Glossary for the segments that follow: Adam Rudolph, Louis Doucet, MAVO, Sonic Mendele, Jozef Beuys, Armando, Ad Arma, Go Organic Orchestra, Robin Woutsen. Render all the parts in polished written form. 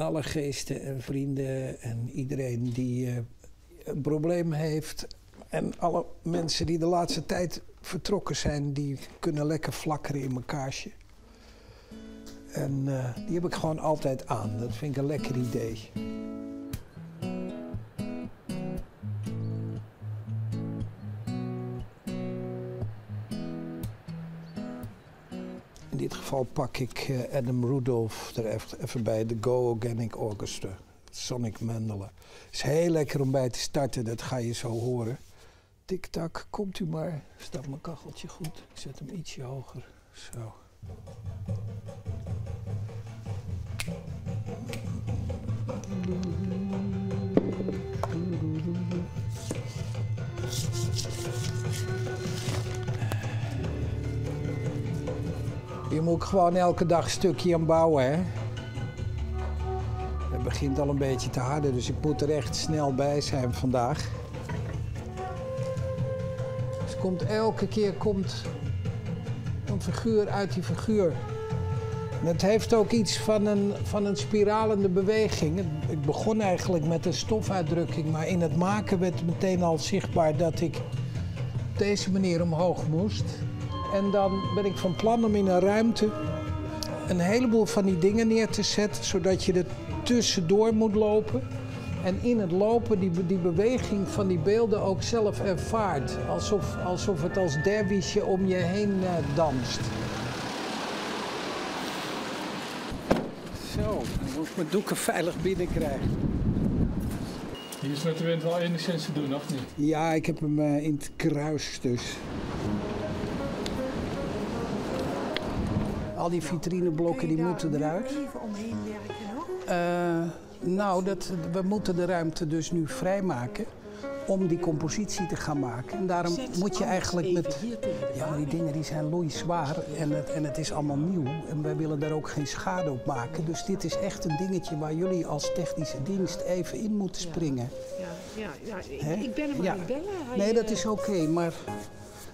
alle geesten en vrienden en iedereen die een probleem heeft. En alle mensen die de laatste tijd vertrokken zijn, die kunnen lekker flakkeren in mijn kaarsje. En die heb ik gewoon altijd aan. Dat vind ik een lekker idee. In dit geval pak ik Adam Rudolph er even bij, de Go Organic Orchestra, Sonic Mendele. Is heel lekker om bij te starten, dat ga je zo horen. Tik-tak, komt u maar. Staat mijn kacheltje goed? Ik zet hem ietsje hoger. Zo. Je moet gewoon elke dag een stukje aan bouwen, hè? Het begint al een beetje te harden, dus ik moet er echt snel bij zijn vandaag. Dus komt elke keer een figuur uit die figuur. En het heeft ook iets van een spiralende beweging. Ik begon eigenlijk met een stofuitdrukking, maar in het maken werd meteen al zichtbaar dat ik op deze manier omhoog moest. En dan ben ik van plan om in een ruimte een heleboel van die dingen neer te zetten, zodat je er tussendoor moet lopen. En in het lopen die beweging van die beelden ook zelf ervaart. Alsof het als derwiesje om je heen danst. Zo, dan moet ik mijn doeken veilig binnenkrijgen. Hier is met de wind wel enigszins te doen, of niet? Ja, ik heb hem in het kruis dus. Al die vitrineblokken die moeten eruit. Kun je daar even omheen werken, hoor? Nou, we moeten de ruimte dus nu vrijmaken om die compositie te gaan maken. En daarom moet je eigenlijk met... Ja, die dingen die zijn loeizwaar en het is allemaal nieuw. En wij willen daar ook geen schade op maken. Dus dit is echt een dingetje waar jullie als technische dienst even in moeten springen. Ja. Ik ben hem aan het bellen. Nee, dat is oké, maar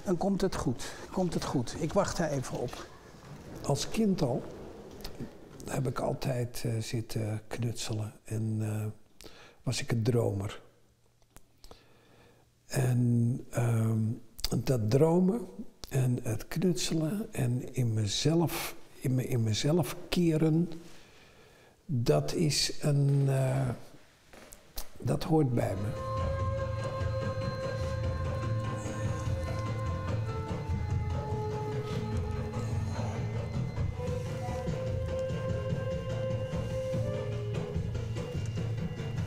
dan komt het goed. Ik wacht daar even op. Als kind al heb ik altijd zitten knutselen en was ik een dromer. En dat dromen en het knutselen en in mezelf keren, dat is dat hoort bij me.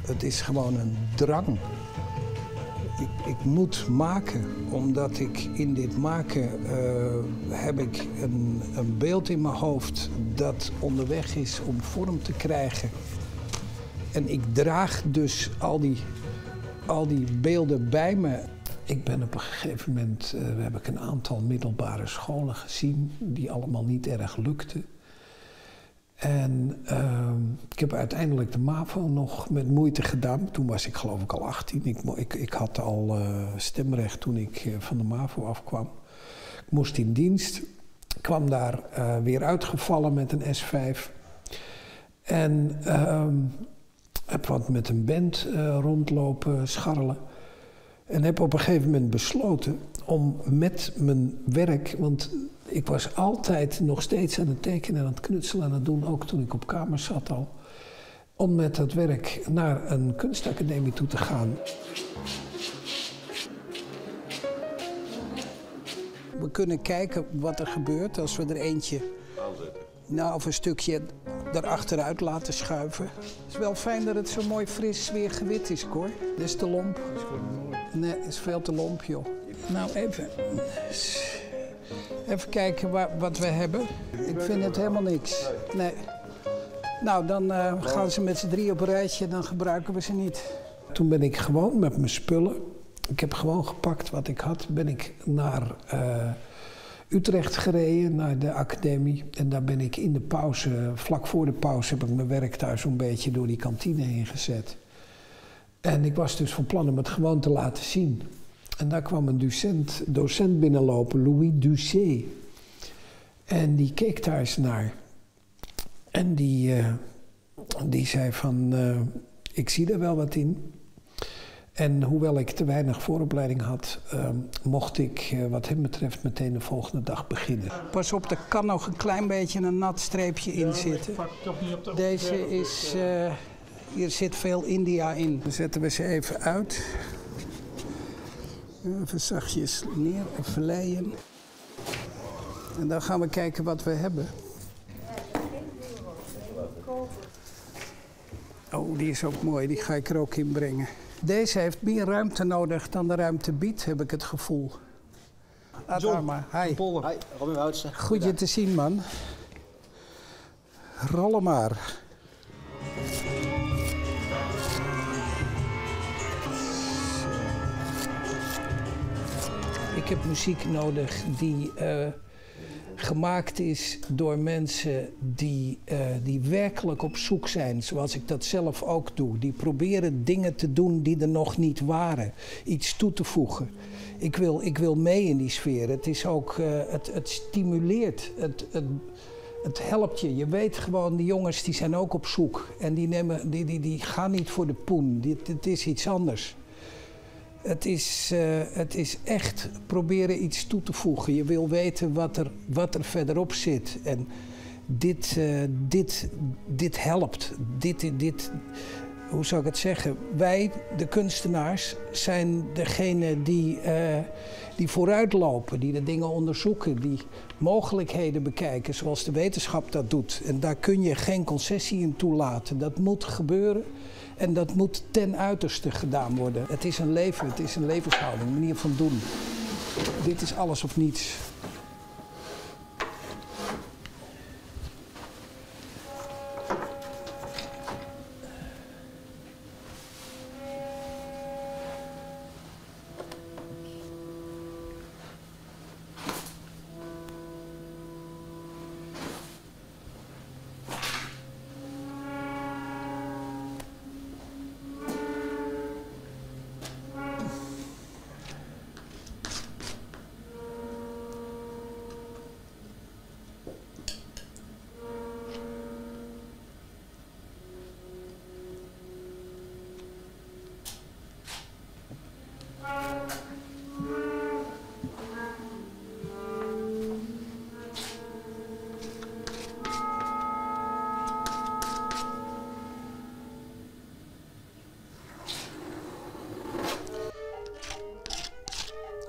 Het is gewoon een drang. Ik moet maken, omdat ik in dit maken heb ik een beeld in mijn hoofd dat onderweg is om vorm te krijgen. En ik draag dus al die beelden bij me. Ik ben op een gegeven moment, heb ik een aantal middelbare scholen gezien die allemaal niet erg lukten. En ik heb uiteindelijk de MAVO nog met moeite gedaan. Toen was ik geloof ik al 18. Ik had al stemrecht toen ik van de MAVO afkwam. Ik moest in dienst. Ik kwam daar weer uitgevallen met een S5. En heb wat met een band rondlopen, scharrelen. En heb op een gegeven moment besloten om met mijn werk... want ik was altijd nog steeds aan het tekenen en aan het knutselen en aan het doen, ook toen ik op kamers zat al, om met dat werk naar een kunstacademie toe te gaan. We kunnen kijken wat er gebeurt als we er eentje of een stukje erachteruit laten schuiven. Het is wel fijn dat het zo mooi fris weer gewit is, hoor. Dit is te lomp. Nee, het is veel te lomp, joh. Nou, even... Even kijken wat we hebben. Ik vind het helemaal niks. Nee. Nou, dan gaan ze met z'n drie op een rijtje en dan gebruiken we ze niet. Toen ben ik gewoon met mijn spullen, ik heb gewoon gepakt wat ik had, ben ik naar Utrecht gereden, naar de academie. En daar ben ik in de pauze, vlak voor de pauze, heb ik mijn werk thuis een beetje door die kantine heen gezet. En ik was dus van plan om het gewoon te laten zien. En daar kwam een docent binnenlopen, Louis Doucet. En die keek daar eens naar. En die Die zei van, ik zie daar wel wat in. En hoewel ik te weinig vooropleiding had, mocht ik wat hem betreft meteen de volgende dag beginnen. Pas op, er kan nog een klein beetje een nat streepje in zitten. Deze is, hier zit veel India in. Dan zetten we ze even uit. Even zachtjes neer, even leien. En dan gaan we kijken wat we hebben. Oh, die is ook mooi, die ga ik er ook in brengen. Deze heeft meer ruimte nodig dan de ruimte biedt, heb ik het gevoel. Ad Arma, hi. Hi, Robin Woutsen. Goed je te zien, man. Rollen maar. Ik heb muziek nodig die gemaakt is door mensen die werkelijk op zoek zijn, zoals ik dat zelf ook doe. Die proberen dingen te doen die er nog niet waren, iets toe te voegen. Ik wil mee in die sfeer. Het is ook, het stimuleert, het helpt je. Je weet gewoon, die jongens die zijn ook op zoek en die gaan niet voor de poen. Het is iets anders. Het is echt proberen iets toe te voegen. Je wil weten wat er verderop zit. En dit helpt. Hoe zou ik het zeggen? Wij, de kunstenaars, zijn degene die vooruitlopen. Die de dingen onderzoeken. Die mogelijkheden bekijken zoals de wetenschap dat doet. En daar kun je geen concessie in toelaten. Dat moet gebeuren. En dat moet ten uiterste gedaan worden. Het is een leven, het is een levenshouding, een manier van doen. Dit is alles of niets.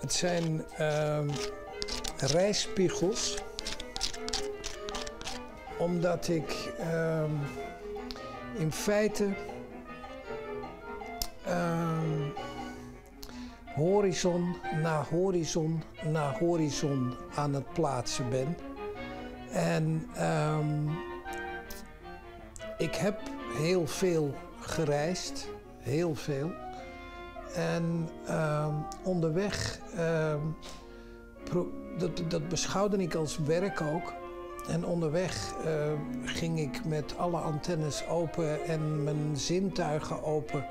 Het zijn rijspiegels, omdat ik in feite horizon na horizon na horizon aan het plaatsen ben. En ik heb heel veel gereisd, heel veel. En onderweg, dat beschouwde ik als werk ook. En onderweg ging ik met alle antennes open en mijn zintuigen open.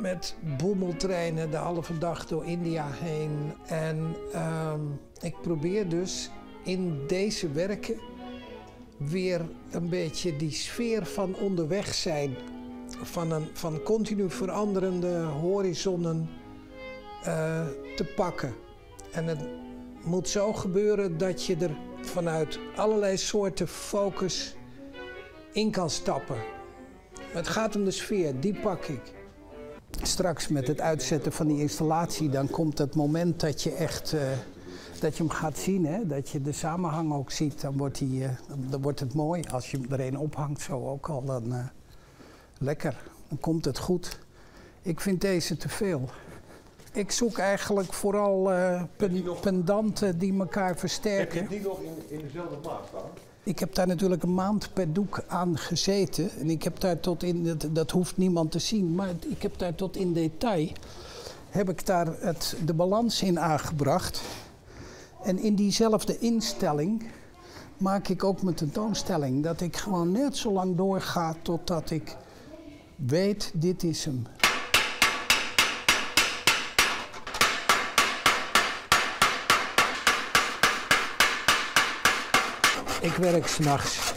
Met boemeltreinen de halve dag door India heen. En ik probeer dus in deze werken weer een beetje die sfeer van onderweg zijn. Van continu veranderende horizonnen te pakken. En het moet zo gebeuren dat je er vanuit allerlei soorten focus in kan stappen. Het gaat om de sfeer, die pak ik. Straks met het uitzetten van die installatie, dan komt het moment dat je echt dat je hem gaat zien, hè? Dat je de samenhang ook ziet. Dan wordt het mooi. Als je er een ophangt, zo ook al, dan... Lekker, dan komt het goed. Ik vind deze te veel. Ik zoek eigenlijk vooral pendanten die elkaar versterken. Heb je die nog in dezelfde maat staan? Ik heb daar natuurlijk een maand per doek aan gezeten. En ik heb daar tot in, dat hoeft niemand te zien, maar ik heb daar tot in detail, heb ik daar de balans in aangebracht. En in diezelfde instelling maak ik ook mijn tentoonstelling. Dat ik gewoon net zo lang doorga totdat ik... weet, dit is hem. Ik werk 's nachts.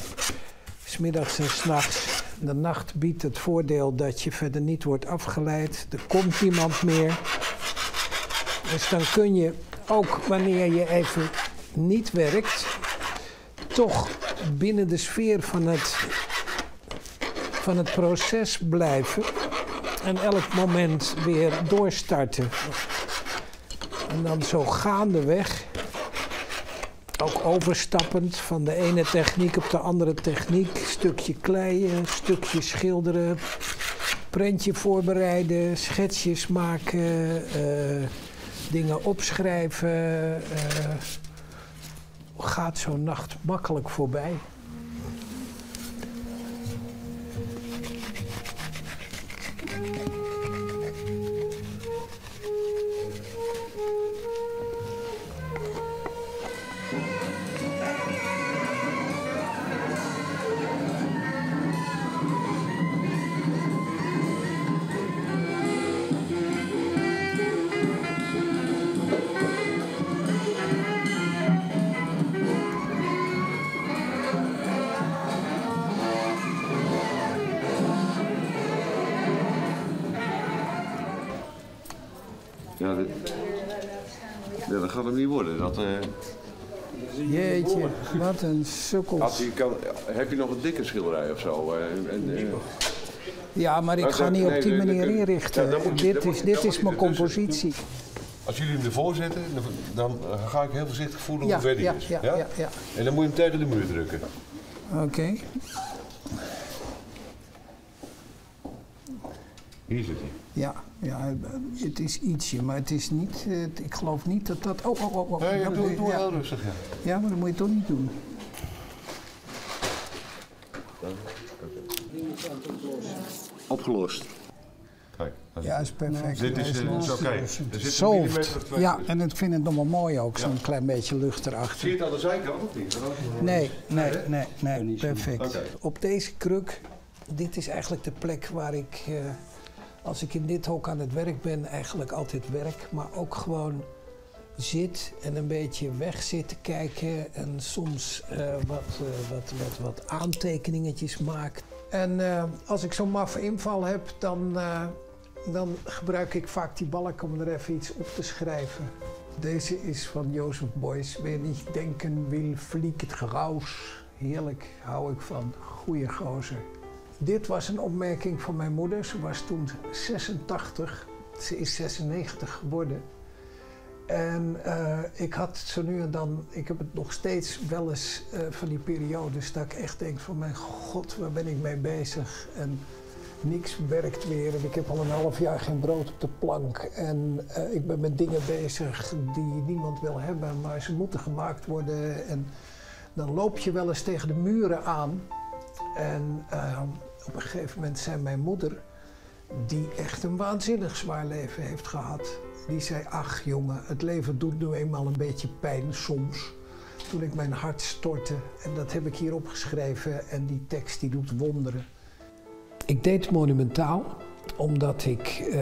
'Smiddags en 's nachts. De nacht biedt het voordeel dat je verder niet wordt afgeleid. Er komt niemand meer. Dus dan kun je ook wanneer je even niet werkt, toch binnen de sfeer van het proces blijven. En elk moment weer doorstarten. En dan zo gaandeweg, ook overstappend van de ene techniek op de andere techniek. Stukje kleien, stukje schilderen, prentje voorbereiden, schetsjes maken, dingen opschrijven. Gaat zo'n nacht makkelijk voorbij. Dat gaat hem niet worden. Dat, jeetje, wat een sukkel. Heb je nog een dikke schilderij of zo? Ja, maar ik ga niet op die manier inrichten. Dit is mijn compositie. Als jullie hem ervoor zetten, dan ga ik heel voorzichtig voelen hoe ver die is. Ja? En dan moet je hem tegen de muur drukken. Oké. Hier zit hij. Ja, het is ietsje, maar het is niet, ik geloof niet dat dat... Oh. Nee, ja, doe heel rustig, ja. Ja, maar dat moet je toch niet doen. Opgelost. Kijk. Ja, is perfect. Dit is oké. Solved. Ja, en ik vind het nog wel mooi ook, zo'n klein beetje lucht erachter. Zie je het aan de zijkant of niet? Nee, perfect. Okay. Op deze kruk, dit is eigenlijk de plek waar ik... als ik in dit hok aan het werk ben, eigenlijk altijd werk, maar ook gewoon zit en een beetje weg zitten kijken en soms wat aantekeningetjes maak. En als ik zo'n maffe inval heb, dan gebruik ik vaak die balk om er even iets op te schrijven. Deze is van Jozef Beuys. Wenn ich denken will, fliegt raus. Heerlijk, hou ik van. Goeie gozer. Dit was een opmerking van mijn moeder. Ze was toen 86, ze is 96 geworden. En ik had zo nu en dan, ik heb het nog steeds wel eens van die periodes dat ik echt denk van mijn god, waar ben ik mee bezig? En niks werkt meer en ik heb al een half jaar geen brood op de plank. En ik ben met dingen bezig die niemand wil hebben, maar ze moeten gemaakt worden. En dan loop je wel eens tegen de muren aan. En op een gegeven moment zei mijn moeder, die echt een waanzinnig zwaar leven heeft gehad, die zei, ach jongen, het leven doet nu eenmaal een beetje pijn soms. Toen ik mijn hart stortte, en dat heb ik hier opgeschreven, en die tekst die doet wonderen. Ik deed monumentaal, omdat ik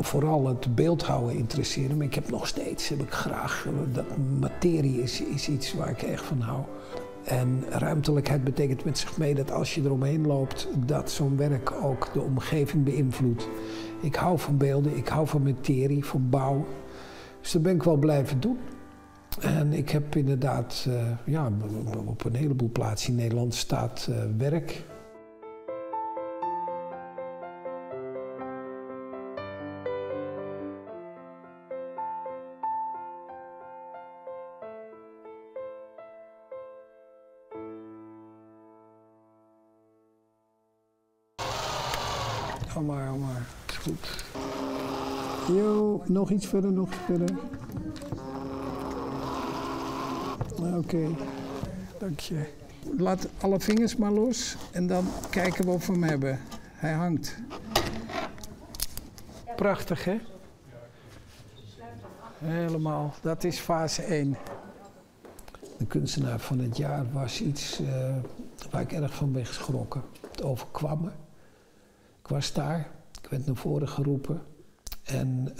vooral het beeldhouden interesseerde me. Ik heb nog steeds, heb ik graag, dat materie is iets waar ik echt van hou. En ruimtelijkheid betekent met zich mee dat als je eromheen loopt, dat zo'n werk ook de omgeving beïnvloedt. Ik hou van beelden, ik hou van materie, van bouw. Dus dat ben ik wel blijven doen. En ik heb inderdaad, op een heleboel plaatsen in Nederland staat werk. Allemaal. Is goed. Yo, nog iets verder, nog verder. Oké. Dank je. Laat alle vingers maar los en dan kijken wat we hem hebben. Hij hangt. Prachtig, hè? Helemaal. Dat is fase 1. De kunstenaar van het jaar was iets waar ik erg van ben geschrokken. Het overkwam me. Ik was daar, ik werd naar voren geroepen en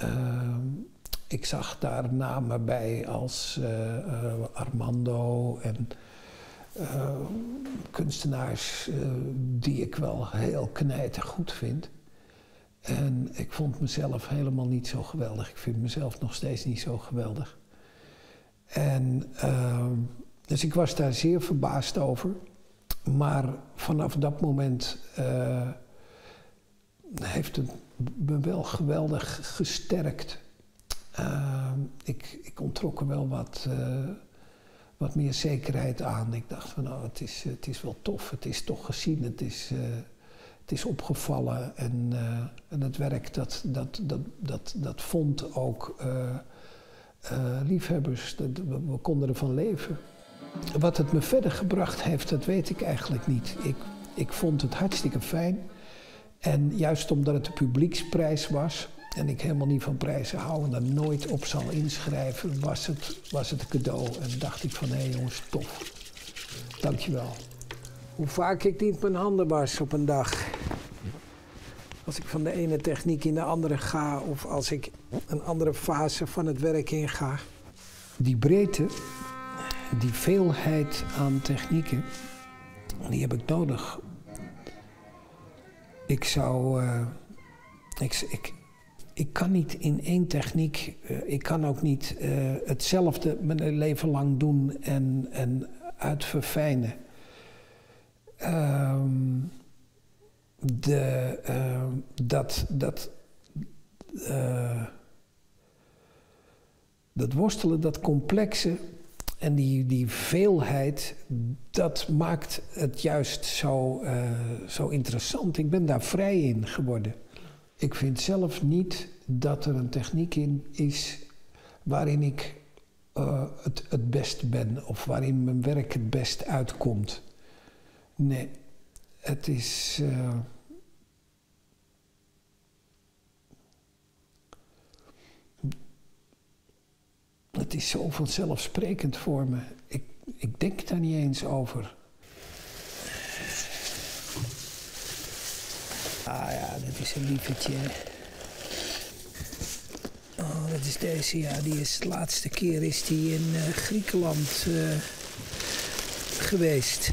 ik zag daar namen bij als Armando en kunstenaars die ik wel heel knijtergoed vind. En ik vond mezelf helemaal niet zo geweldig. Ik vind mezelf nog steeds niet zo geweldig. En, dus ik was daar zeer verbaasd over. Maar vanaf dat moment heeft het me wel geweldig gesterkt. Ik ontrok er wel wat meer zekerheid aan. Ik dacht van nou, het is wel tof, het is toch gezien, het is opgevallen. En het werk dat vond ook liefhebbers, we konden ervan leven. Wat het me verder gebracht heeft, dat weet ik eigenlijk niet. Ik vond het hartstikke fijn. En juist omdat het de publieksprijs was, en ik helemaal niet van prijzen hou en daar nooit op zal inschrijven, was het een cadeau. En dacht ik van, hé jongens, tof. Dankjewel. Hoe vaak ik niet mijn handen was op een dag. Als ik van de ene techniek in de andere ga, of als ik een andere fase van het werk inga. Die breedte, die veelheid aan technieken, die heb ik nodig. Ik kan niet in één techniek, ik kan ook niet hetzelfde mijn leven lang doen en uitverfijnen. Dat worstelen, dat complexe en die veelheid, dat maakt het juist zo interessant. Ik ben daar vrij in geworden. Ik vind zelf niet dat er een techniek in is waarin ik het best ben of waarin mijn werk het best uitkomt. Nee, het is... het is zo vanzelfsprekend voor me. Ik denk daar niet eens over. Ah ja, dat is een lievertje. Oh, dat is deze, ja. Die is de laatste keer is die in Griekenland geweest.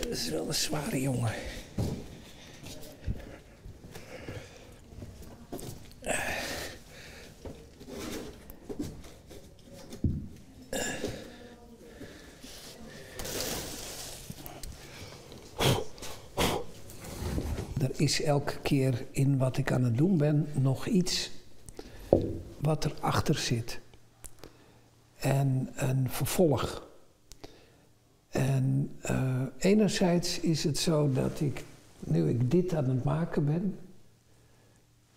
Dat is wel een zware jongen. Is elke keer in wat ik aan het doen ben nog iets wat erachter zit. En een vervolg. En enerzijds is het zo dat ik, nu ik dit aan het maken ben,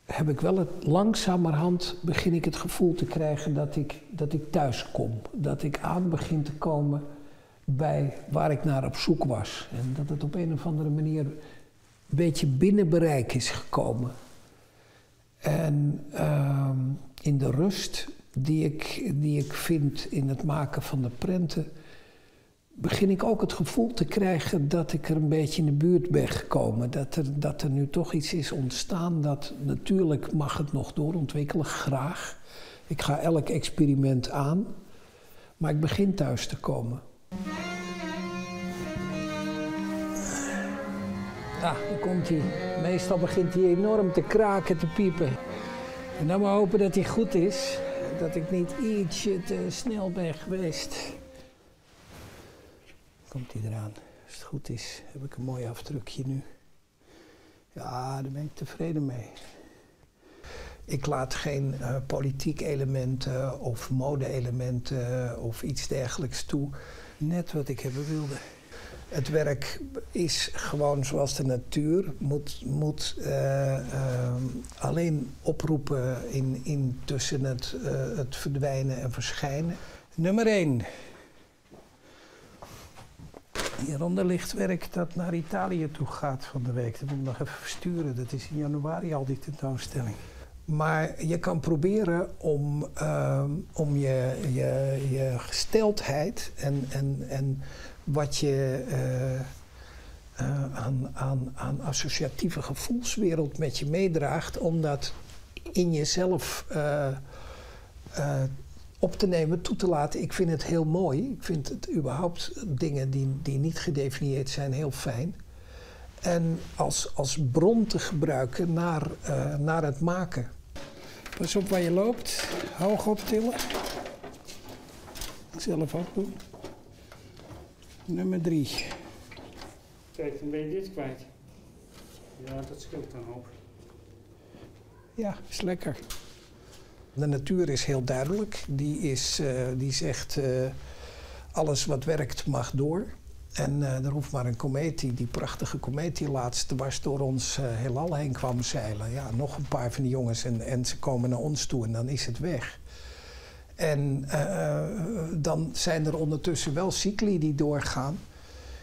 heb ik wel het langzamerhand begin ik het gevoel te krijgen dat ik thuis kom. Dat ik aan begin te komen bij waar ik naar op zoek was. En dat het op een of andere manier een beetje binnen bereik is gekomen. En in de rust die ik vind in het maken van de prenten, begin ik ook het gevoel te krijgen dat ik er een beetje in de buurt ben gekomen. Dat er nu toch iets is ontstaan dat natuurlijk mag het nog doorontwikkelen, graag. Ik ga elk experiment aan, maar ik begin thuis te komen. Ja, dan komt hij. Meestal begint hij enorm te kraken, te piepen. En dan maar hopen dat hij goed is. Dat ik niet ietsje te snel ben geweest. Komt hij eraan. Als het goed is, heb ik een mooi afdrukje nu. Ja, daar ben ik tevreden mee. Ik laat geen politiek elementen of mode-elementen of iets dergelijks toe. Net wat ik hebben wilde. Het werk is gewoon zoals de natuur, moet alleen oproepen in tussen het verdwijnen en verschijnen. Nummer 1. Hieronder ligt werk dat naar Italië toe gaat van de week. Dat moet ik nog even versturen, dat is in januari al die tentoonstelling. Maar je kan proberen om je gesteldheid en wat je aan associatieve gevoelswereld met je meedraagt, om dat in jezelf op te nemen, toe te laten. Ik vind het heel mooi. Ik vind het überhaupt dingen die niet gedefinieerd zijn heel fijn. En als bron te gebruiken naar het maken. Pas op waar je loopt. Hoog optillen. Zelf ook doen. Nummer 3. Kijk, dan ben je dit kwijt. Ja, dat scheelt dan ook. Ja, is lekker. De natuur is heel duidelijk. Die zegt, alles wat werkt mag door. En er hoeft maar een komeet, die prachtige komeet die laatst dwars door ons heelal heen kwam zeilen. Ja, nog een paar van die jongens en ze komen naar ons toe en dan is het weg. En dan zijn er ondertussen wel cycli die doorgaan.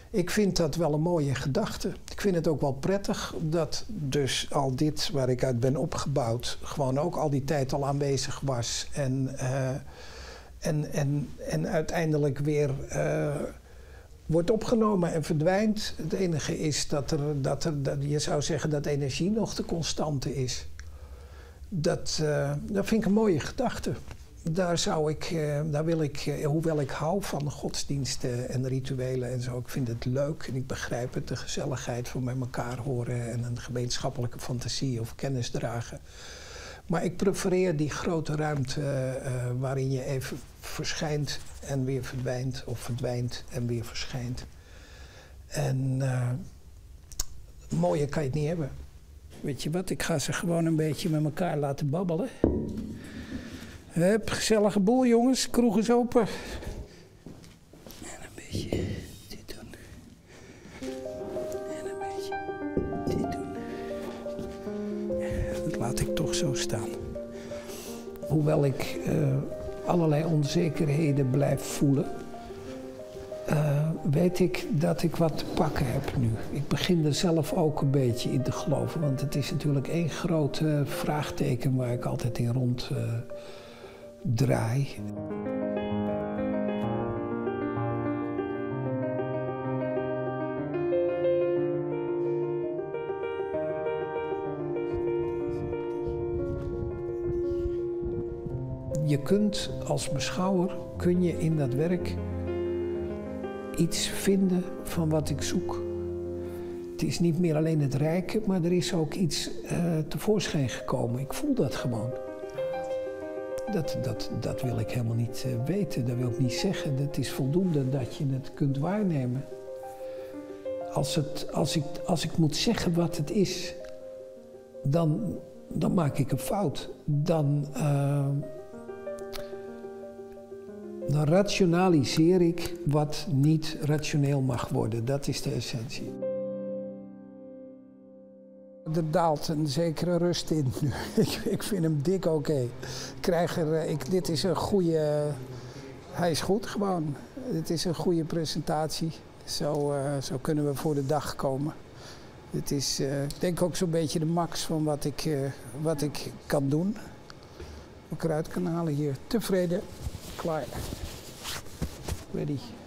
Ik vind dat wel een mooie gedachte. Ik vind het ook wel prettig dat dus al dit waar ik uit ben opgebouwd gewoon ook al die tijd al aanwezig was. En uiteindelijk weer wordt opgenomen en verdwijnt. Het enige is dat je zou zeggen dat energie nog de constante is. Dat vind ik een mooie gedachte. Daar wil ik, hoewel ik hou van godsdiensten en rituelen en zo, ik vind het leuk en ik begrijp het, de gezelligheid van bij elkaar horen en een gemeenschappelijke fantasie of kennis dragen. Maar ik prefereer die grote ruimte waarin je even verschijnt en weer verdwijnt, of verdwijnt en weer verschijnt. En mooier kan je het niet hebben. Weet je wat, ik ga ze gewoon een beetje met elkaar laten babbelen. Hup, gezellige boel jongens, kroeg is open. En een beetje dit doen. En een beetje dit doen. Dat laat ik toch zo staan. Hoewel ik allerlei onzekerheden blijf voelen, weet ik dat ik wat te pakken heb nu. Ik begin er zelf ook een beetje in te geloven, want het is natuurlijk één groot vraagteken waar ik altijd in rond... draai. Je kunt als beschouwer, kun je in dat werk iets vinden van wat ik zoek. Het is niet meer alleen het rijke, maar er is ook iets tevoorschijn gekomen. Ik voel dat gewoon. Dat wil ik helemaal niet weten, dat wil ik niet zeggen. Het is voldoende dat je het kunt waarnemen. Als ik moet zeggen wat het is, dan maak ik een fout. Dan rationaliseer ik wat niet rationeel mag worden. Dat is de essentie. Er daalt een zekere rust in nu. Ik vind hem dik oké. Dit is een goede... Hij is goed gewoon. Dit is een goede presentatie. Zo kunnen we voor de dag komen. Dit is, ik denk ook zo'n beetje de max van wat ik kan doen. Wat ik eruit kan halen hier. Tevreden. Klaar. Ready.